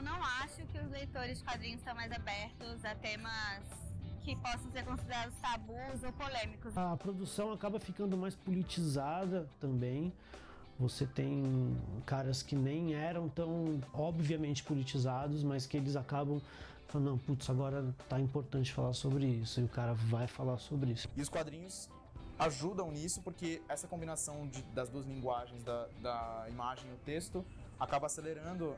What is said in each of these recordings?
eu não acho que os leitores de quadrinhos estão mais abertos a temas que possam ser considerados tabus ou polêmicos. A produção acaba ficando mais politizada também. Você tem caras que nem eram tão obviamente politizados, mas que eles acabam falando, não, putz, agora tá importante falar sobre isso, e o cara vai falar sobre isso. E os quadrinhos ajudam nisso, porque essa combinação das duas linguagens, da imagem e o texto, acaba acelerando,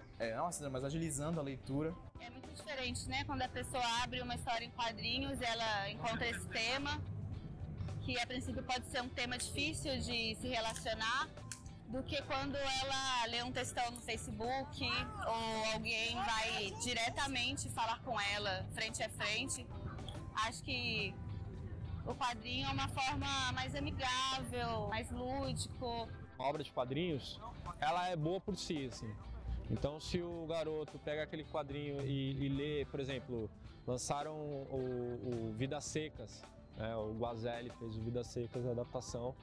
mas agilizando a leitura. É muito diferente, né? Quando a pessoa abre uma história em quadrinhos, ela encontra esse tema, que a princípio pode ser um tema difícil de se relacionar, do que quando ela lê um textão no Facebook ou alguém vai diretamente falar com ela, frente a frente. Acho que o quadrinho é uma forma mais amigável, mais lúdico. A obra de quadrinhos, ela é boa por si, assim. Então, se o garoto pega aquele quadrinho e lê, por exemplo, lançaram o Vidas Secas, o Guazelli fez o Vidas Secas, a adaptação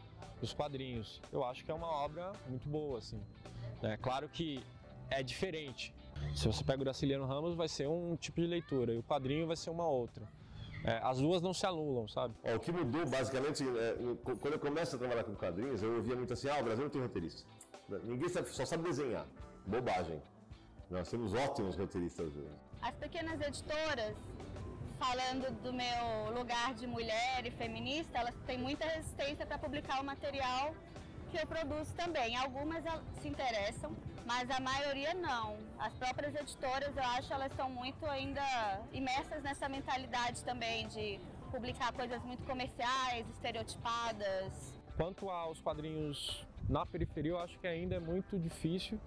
dos quadrinhos. Eu acho que é uma obra muito boa, assim. É claro que é diferente. Se você pega o Graciliano Ramos, vai ser um tipo de leitura, e o quadrinho vai ser uma outra. As duas não se anulam, sabe? O que mudou, basicamente, quando eu começo a trabalhar com quadrinhos, eu ouvia muito assim, o Brasil não tem roteirista. Ninguém só sabe desenhar. Bobagem. Nós temos ótimos roteiristas. As pequenas editoras, falando do meu lugar de mulher e feminista, elas têm muita resistência para publicar o material que eu produzo também. Algumas se interessam, mas a maioria não. As próprias editoras, eu acho, elas estão muito ainda imersas nessa mentalidade também de publicar coisas muito comerciais, estereotipadas. Quanto aos quadrinhos na periferia, eu acho que ainda é muito difícil,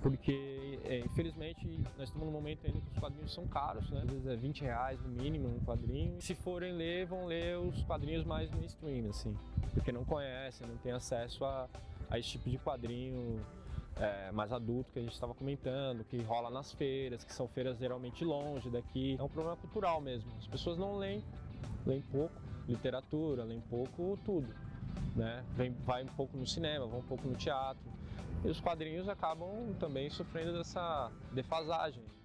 porque infelizmente nós estamos num momento ainda que os quadrinhos são caros, né? Às vezes é R$20 no mínimo um quadrinho. Se forem ler, vão ler os quadrinhos mais mainstream, assim, porque não conhecem, não tem acesso a esse tipo de quadrinho mais adulto que a gente estava comentando, que rola nas feiras, que são feiras geralmente longe daqui. É um problema cultural mesmo. As pessoas não leem pouco literatura, leem pouco tudo, né? Vai um pouco no cinema, vai um pouco no teatro. E os quadrinhos acabam também sofrendo dessa defasagem.